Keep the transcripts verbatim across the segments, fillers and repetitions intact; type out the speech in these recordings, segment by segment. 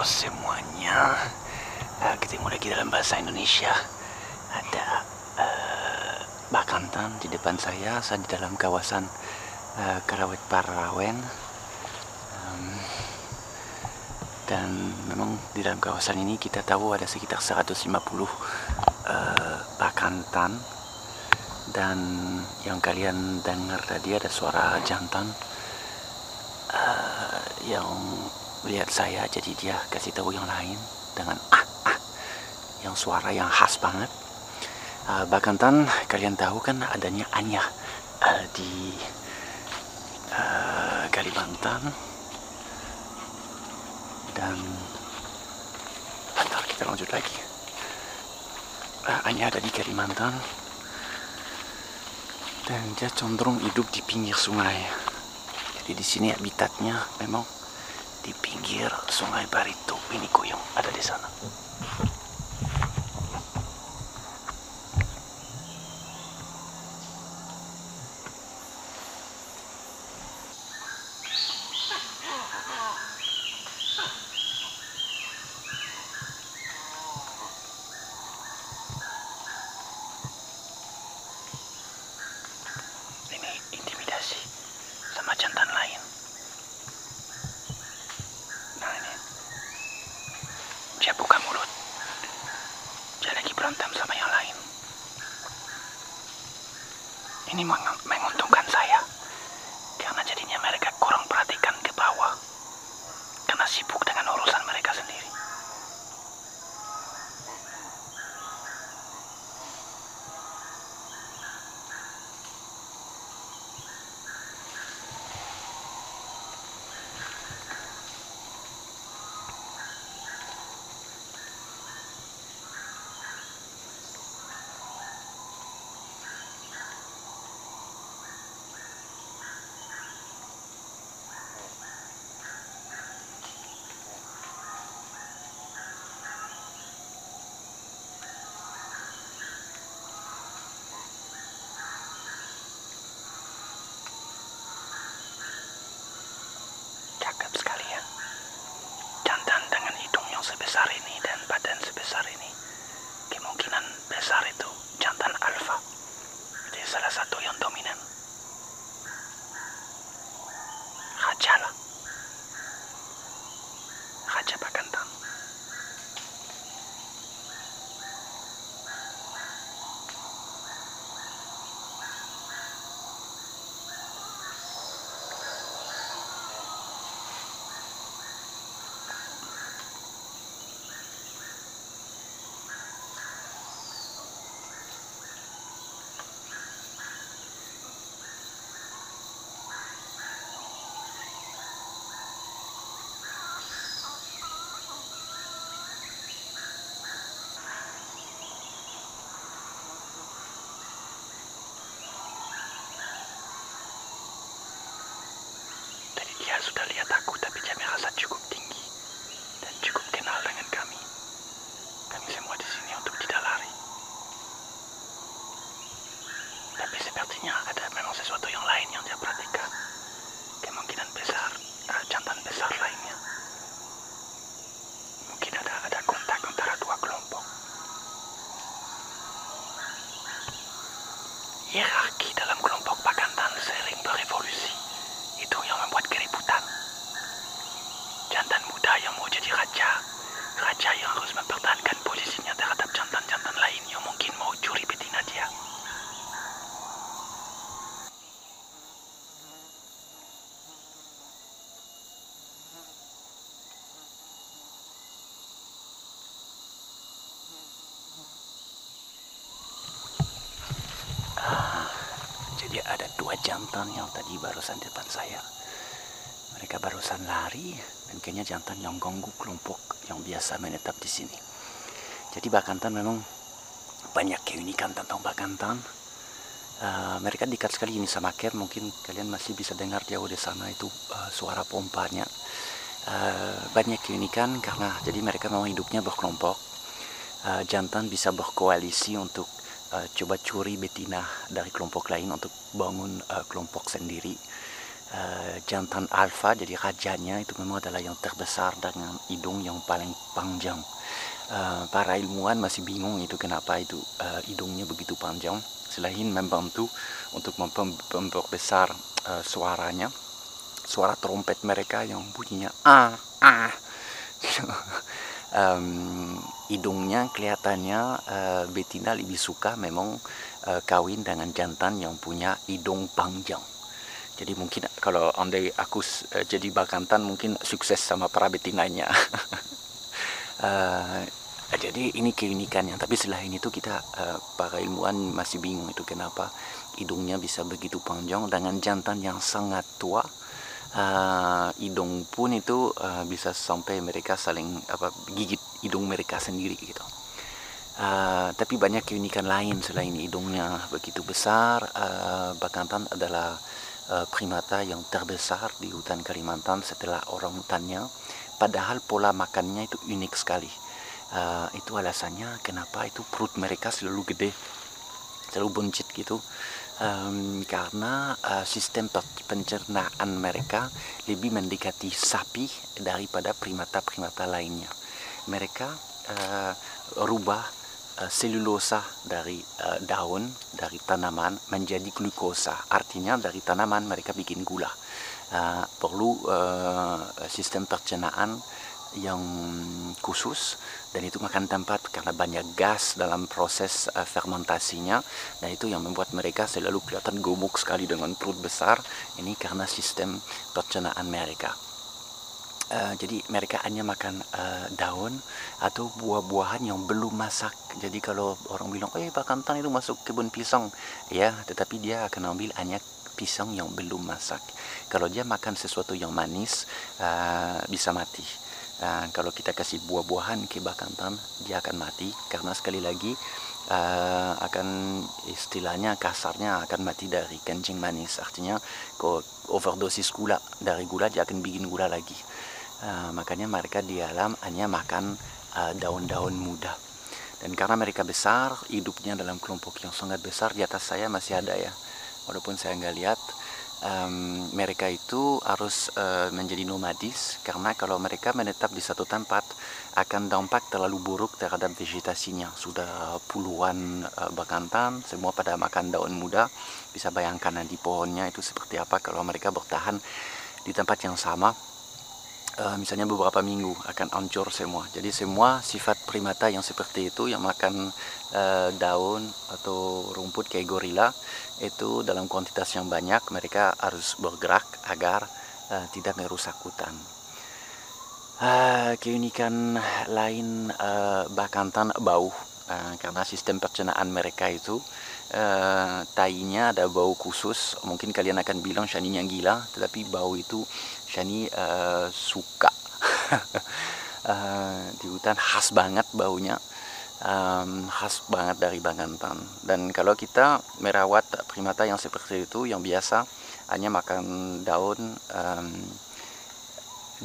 Halo semuanya, uh, ketemu lagi dalam bahasa Indonesia. Ada uh, bekantan di depan saya. Saya di dalam kawasan uh, Kalaweit Parawen, um, dan memang di dalam kawasan ini kita tahu ada sekitar seratus lima puluh uh, bekantan. Dan yang kalian dengar tadi ada suara jantan uh, yang lihat saya, jadi dia kasih tahu yang lain dengan ah ah yang suara yang khas banget. Uh, bekantan kalian tahu kan adanya hanya uh, di uh, Kalimantan, dan bentar kita lanjut lagi. Uh, hanya ada di Kalimantan dan dia cenderung hidup di pinggir sungai. Jadi di sini habitatnya memang di pinggir Sungai Barito, Mini Kuyung ada di sana. Ini intimidasi sama jantan lain. Sama yang lain. Ini menguntungkan saya karena jadinya mereka kurang perhatikan ke bawah karena sibuk dengan urusan mereka sendiri. Sekalian, jantan dengan hidung yang sebesar ini dan badan sebesar ini, kemungkinan besar itu jantan alfa, jadi salah satu yang dominan. Raja lah, raja bekantan. Sudah lihat aku, tapi dia merasa cukup tinggi dan cukup kenal dengan kami. Kami semua di sini untuk tidak lari. Tapi sepertinya ada memang sesuatu yang lain yang dia perhatikan. Kemungkinan besar uh, jantan besar lainnya. Mungkin ada ada kontak antara dua kelompok. Hierarki dalam kelompok bekantan sering berevolusi. Itu yang membuat keributan. Jantan muda yang mau jadi raja, raja yang harus mempertahankan posisinya terhadap jantan-jantan lain yang mungkin mau curi betina dia. Dia ada dua jantan yang tadi barusan di depan saya. Mereka barusan lari, dan kayaknya jantan yang ganggu kelompok yang biasa menetap di sini. Jadi bekantan memang banyak keunikan tentang bekantan. Uh, mereka dekat sekali ini sama cat. Mungkin kalian masih bisa dengar jauh di sana itu uh, suara pompanya. Uh, banyak keunikan karena jadi mereka memang hidupnya berkelompok. Uh, jantan bisa berkoalisi untuk Uh, coba curi betina dari kelompok lain untuk bangun uh, kelompok sendiri. uh, jantan alfa, jadi rajanya itu memang adalah yang terbesar dengan hidung yang paling panjang. Uh, para ilmuwan masih bingung itu kenapa itu uh, hidungnya begitu panjang. Selain membantu untuk memperbesar uh, suaranya, suara trompet mereka yang bunyinya ah ah. um, hidungnya kelihatannya uh, betina lebih suka memang uh, kawin dengan jantan yang punya hidung panjang. Jadi mungkin kalau andai aku uh, jadi bekantan mungkin sukses sama para betinanya. uh, Jadi ini keunikannya, tapi selain itu kita uh, para ilmuwan masih bingung itu kenapa hidungnya bisa begitu panjang dengan jantan yang sangat tua. Uh, hidung pun itu uh, bisa sampai mereka saling apa gigit hidung mereka sendiri gitu. Uh, tapi banyak keunikan lain selain hidungnya begitu besar. Uh, bekantan adalah uh, primata yang terbesar di hutan Kalimantan setelah orangutannya. Padahal pola makannya itu unik sekali. Uh, itu alasannya kenapa itu perut mereka selalu gede, selalu buncit gitu, um, karena uh, sistem pencernaan mereka lebih mendekati sapi daripada primata-primata lainnya. Mereka uh, rubah uh, selulosa dari uh, daun, dari tanaman menjadi glukosa, artinya dari tanaman mereka bikin gula. Uh, perlu uh, sistem pencernaan yang khusus dan itu makan tempat karena banyak gas dalam proses uh, fermentasinya, dan itu yang membuat mereka selalu kelihatan gemuk sekali dengan perut besar. Ini karena sistem pencernaan mereka. Uh, jadi mereka hanya makan uh, daun atau buah-buahan yang belum masak. Jadi kalau orang bilang, eh bekantan itu masuk kebun pisang, ya, tetapi dia akan ambil hanya pisang yang belum masak. Kalau dia makan sesuatu yang manis, uh, bisa mati. Uh, kalau kita kasih buah-buahan ke bekantan, dia akan mati karena sekali lagi uh, akan istilahnya kasarnya akan mati dari kencing manis. Artinya kalau overdosis gula, dari gula dia akan bikin gula lagi. Uh, makanya mereka di alam hanya makan daun-daun uh, muda. Dan karena mereka besar, hidupnya dalam kelompok yang sangat besar, di atas saya masih ada ya, walaupun saya nggak lihat. Um, mereka itu harus uh, menjadi nomadis karena kalau mereka menetap di satu tempat akan dampak terlalu buruk terhadap vegetasinya. Sudah puluhan uh, bekantan semua pada makan daun muda, bisa bayangkan nanti pohonnya itu seperti apa kalau mereka bertahan di tempat yang sama, uh, misalnya beberapa minggu akan hancur semua. Jadi semua sifat primata yang seperti itu yang makan uh, daun atau rumput kayak gorila itu dalam kuantitas yang banyak mereka harus bergerak agar uh, tidak merusak hutan. Uh, keunikan lain uh, bekantan bau, uh, karena sistem pencernaan mereka itu uh, tainya ada bau khusus. Mungkin kalian akan bilang Chanee yang gila, tetapi bau itu Chanee uh, suka. uh, di hutan khas banget baunya. Um, khas banget dari bekantan. Dan kalau kita merawat primata yang seperti itu yang biasa hanya makan daun, um,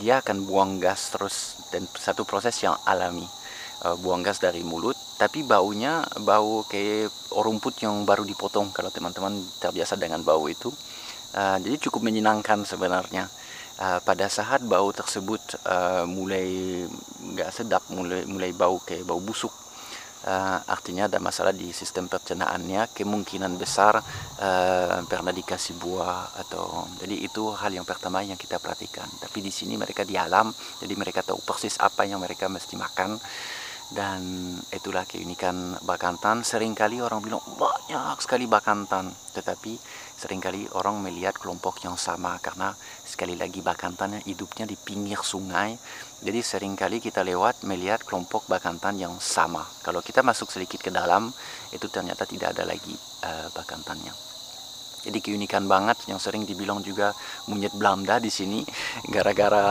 dia akan buang gas terus, dan satu proses yang alami, uh, buang gas dari mulut, tapi baunya bau kayak rumput yang baru dipotong. Kalau teman-teman terbiasa dengan bau itu, uh, jadi cukup menyenangkan sebenarnya. Uh, pada saat bau tersebut uh, mulai nggak sedap, mulai mulai bau kayak bau busuk, Uh, artinya ada masalah di sistem pencernaannya, kemungkinan besar uh, pernah dikasih buah atau jadi itu hal yang pertama yang kita perhatikan. Tapi di sini mereka di alam, jadi mereka tahu persis apa yang mereka mesti makan, dan itulah keunikan bekantan. Seringkali orang bilang banyak sekali bekantan, tetapi seringkali orang melihat kelompok yang sama karena sekali lagi bekantan hidupnya di pinggir sungai. Jadi seringkali kita lewat melihat kelompok bekantan yang sama. Kalau kita masuk sedikit ke dalam, itu ternyata tidak ada lagi uh, bekantannya. Jadi keunikan banget yang sering dibilang juga monyet Belanda di sini, gara-gara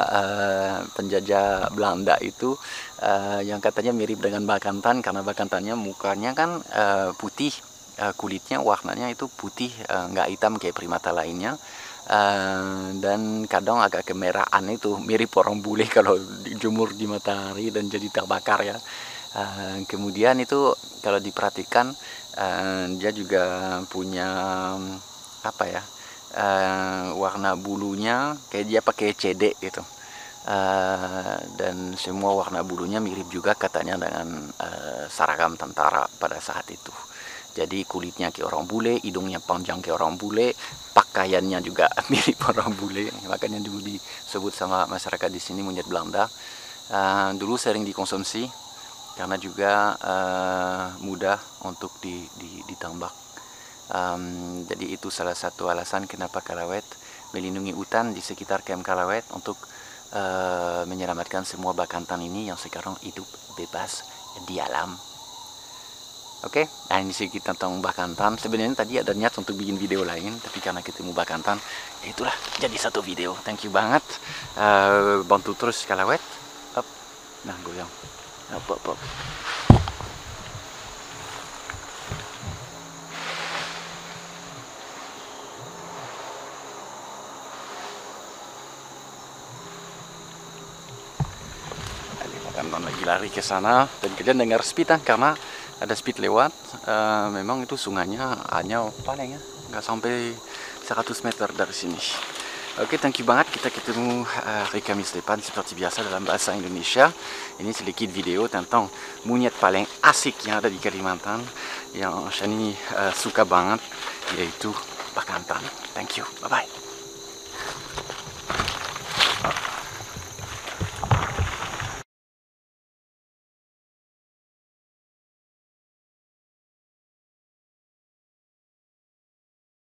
uh, penjajah Belanda itu uh, yang katanya mirip dengan bekantan karena bekantannya mukanya kan uh, putih, uh, kulitnya warnanya itu putih, uh, nggak hitam kayak primata lainnya. Uh, dan kadang agak kemerahan, itu mirip orang bule kalau dijemur di matahari dan jadi terbakar ya. Uh, kemudian itu kalau diperhatikan uh, dia juga punya apa ya, uh, warna bulunya kayak dia pakai C D gitu, uh, dan semua warna bulunya mirip juga katanya dengan uh, seragam tentara pada saat itu. Jadi kulitnya kayak orang bule, hidungnya panjang kayak orang bule, pakaiannya juga mirip orang bule, makanya dulu disebut sama masyarakat di sini monyet Belanda. Uh, dulu sering dikonsumsi karena juga uh, mudah untuk di, di, ditambak. Um, jadi itu salah satu alasan kenapa Kalaweit melindungi hutan di sekitar Kem Kalaweit untuk uh, menyelamatkan semua bekantan ini yang sekarang hidup bebas di alam. Oke, okay? Nah ini sedikit tentang bekantan. Sebenarnya tadi ada niat untuk bikin video lain, tapi karena ketemu bekantan, ya itulah jadi satu video. Thank you banget, uh, bantu terus Kalaweit. Up. Nah goyang. Up, up, up. Lagi lari ke sana, dan kalian dengar speed kan, karena ada speed lewat. Uh, memang itu sungainya hanya paling ya nggak sampai seratus meter dari sini. Oke, okay, thank you banget. Kita ketemu uh, hari Kamis depan seperti biasa dalam bahasa Indonesia. Ini sedikit video tentang monyet paling asik yang ada di Kalimantan yang Chanee uh, suka banget, yaitu bekantan. Thank you, bye bye.